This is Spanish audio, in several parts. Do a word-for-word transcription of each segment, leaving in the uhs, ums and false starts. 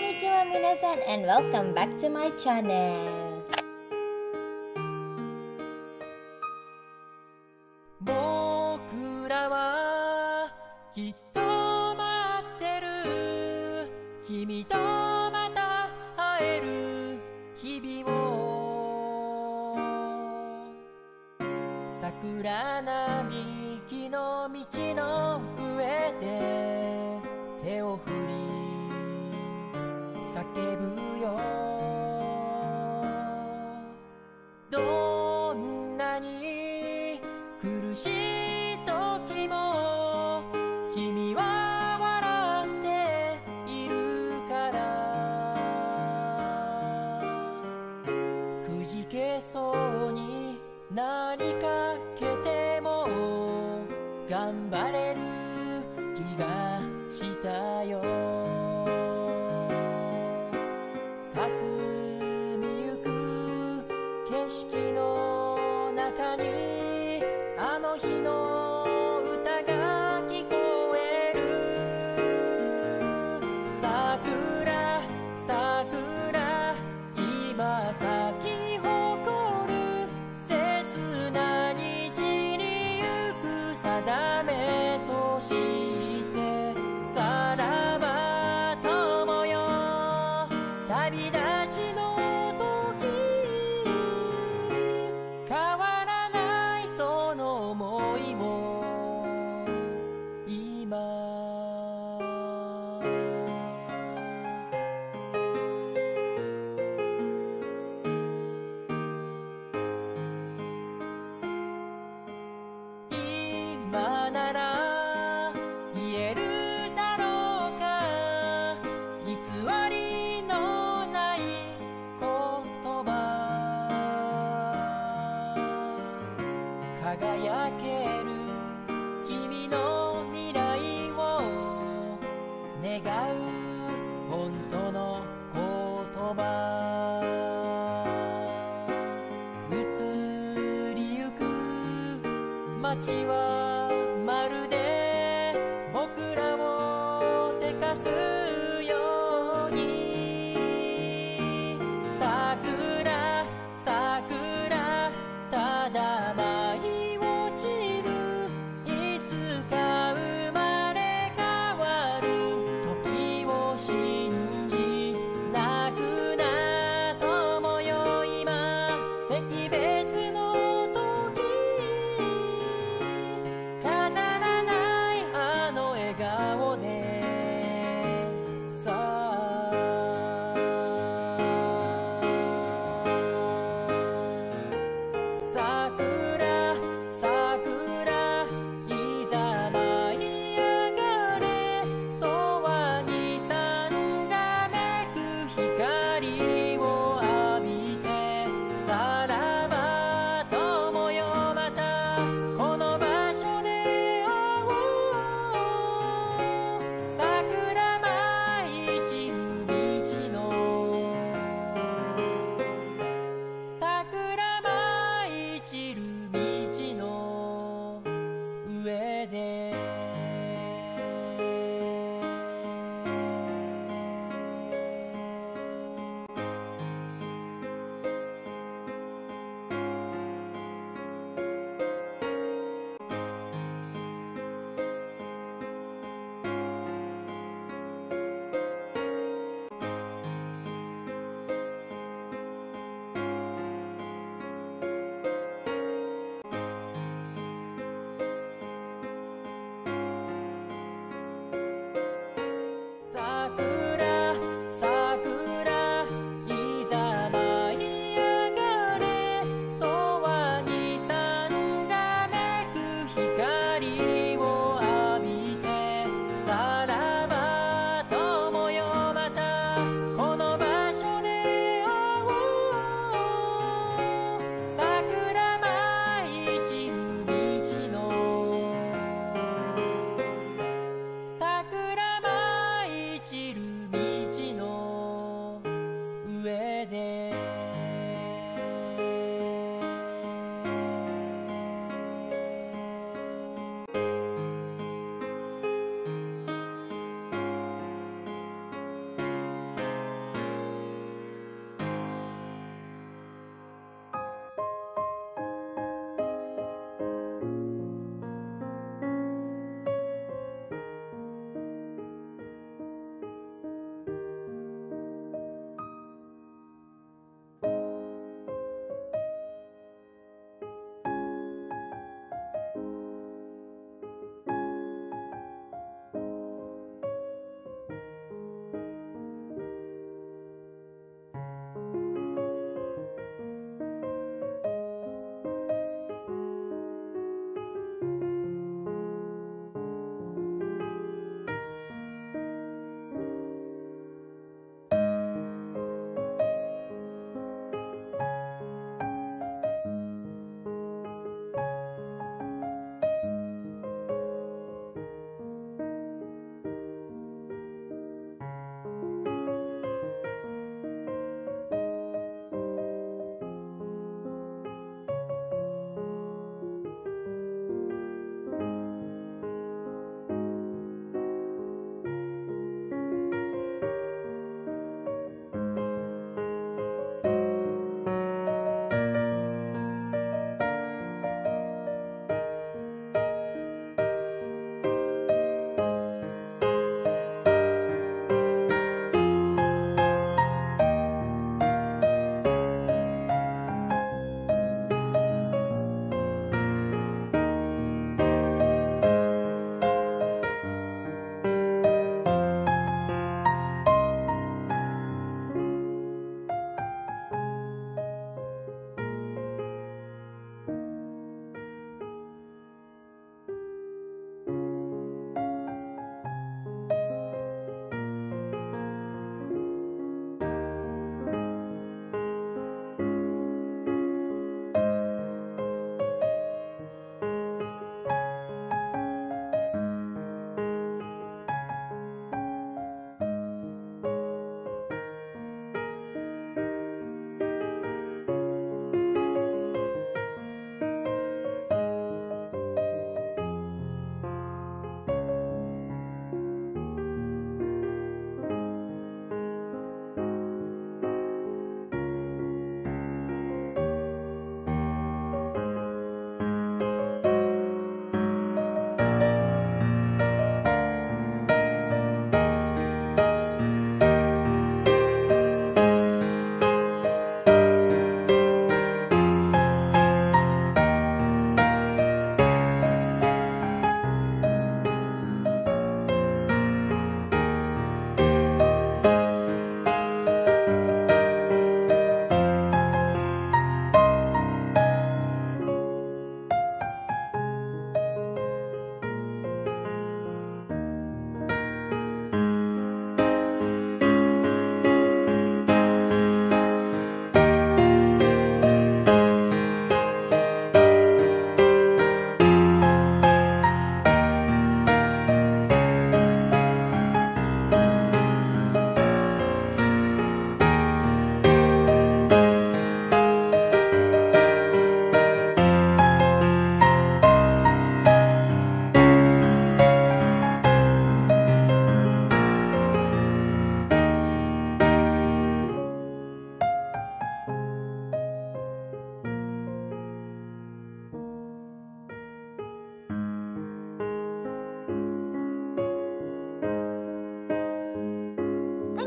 Konnichiwa minasan and welcome back to my channel.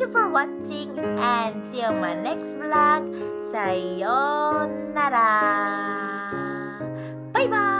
Thank you for watching and see you on my next vlog. Sayonara. Bye bye.